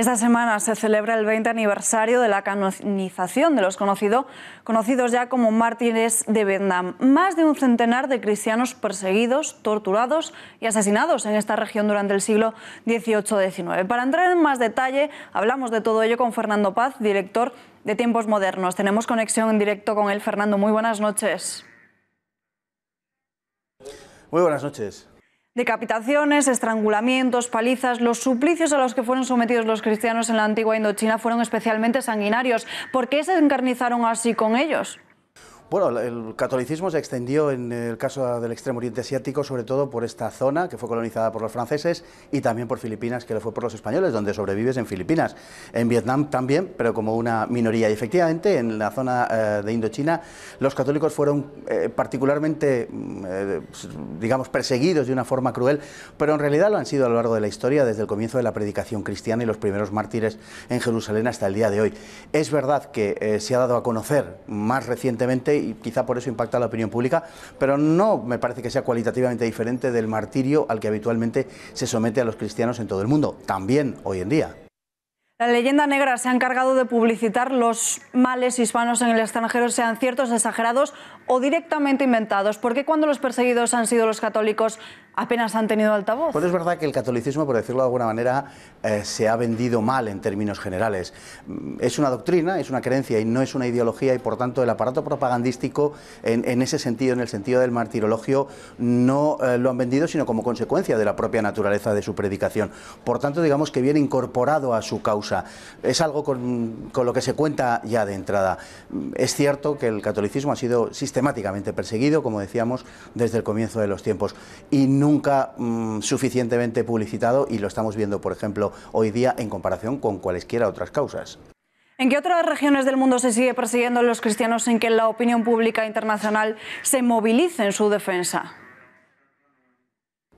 Esta semana se celebra el 20 aniversario de la canonización de los conocidos ya como mártires de Vietnam. Más de un centenar de cristianos perseguidos, torturados y asesinados en esta región durante el siglo XVIII-XIX. Para entrar en más detalle, hablamos de todo ello con Fernando Paz, director de Tiempos Modernos. Tenemos conexión en directo con él. Fernando, muy buenas noches. Muy buenas noches. Decapitaciones, estrangulamientos, palizas, los suplicios a los que fueron sometidos los cristianos en la antigua Indochina fueron especialmente sanguinarios. ¿Por qué se encarnizaron así con ellos? Bueno, el catolicismo se extendió en el caso del Extremo Oriente Asiático, sobre todo por esta zona que fue colonizada por los franceses y también por Filipinas, que lo fue por los españoles, donde sobrevives en Filipinas. En Vietnam también, pero como una minoría. Y efectivamente, en la zona de Indochina, los católicos fueron particularmente, digamos, perseguidos de una forma cruel, pero en realidad lo han sido a lo largo de la historia, desde el comienzo de la predicación cristiana y los primeros mártires en Jerusalén hasta el día de hoy. Es verdad que se ha dado a conocer más recientemente y quizá por eso impacta la opinión pública, pero no me parece que sea cualitativamente diferente del martirio al que habitualmente se somete a los cristianos en todo el mundo, también hoy en día. La leyenda negra se ha encargado de publicitar los males hispanos en el extranjero, sean ciertos, exagerados o directamente inventados. ¿Por qué cuando los perseguidos han sido los católicos apenas han tenido altavoz? Pues es verdad que el catolicismo, por decirlo de alguna manera, se ha vendido mal en términos generales. Es una doctrina, es una creencia y no es una ideología, y por tanto el aparato propagandístico en ese sentido, en el sentido del martirologio, no lo han vendido, sino como consecuencia de la propia naturaleza de su predicación. Por tanto, digamos que viene incorporado a su causa. Es algo con lo que se cuenta ya de entrada. Es cierto que el catolicismo ha sido sistemáticamente perseguido, como decíamos, desde el comienzo de los tiempos y nunca suficientemente publicitado, y lo estamos viendo, por ejemplo, hoy día en comparación con cualesquiera otras causas. ¿En qué otras regiones del mundo se sigue persiguiendo a los cristianos sin que la opinión pública internacional se movilice en su defensa?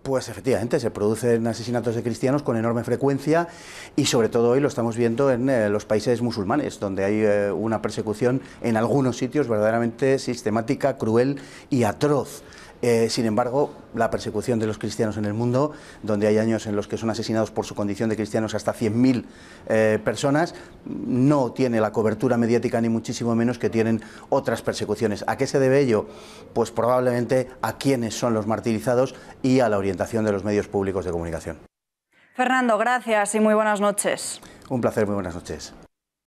Pues efectivamente, se producen asesinatos de cristianos con enorme frecuencia y sobre todo hoy lo estamos viendo en los países musulmanes, donde hay una persecución en algunos sitios verdaderamente sistemática, cruel y atroz. Sin embargo, la persecución de los cristianos en el mundo, donde hay años en los que son asesinados por su condición de cristianos hasta 100.000 personas, no tiene la cobertura mediática ni muchísimo menos que tienen otras persecuciones. ¿A qué se debe ello? Pues probablemente a quiénes son los martirizados y a la orientación de los medios públicos de comunicación. Fernando, gracias y muy buenas noches. Un placer, muy buenas noches.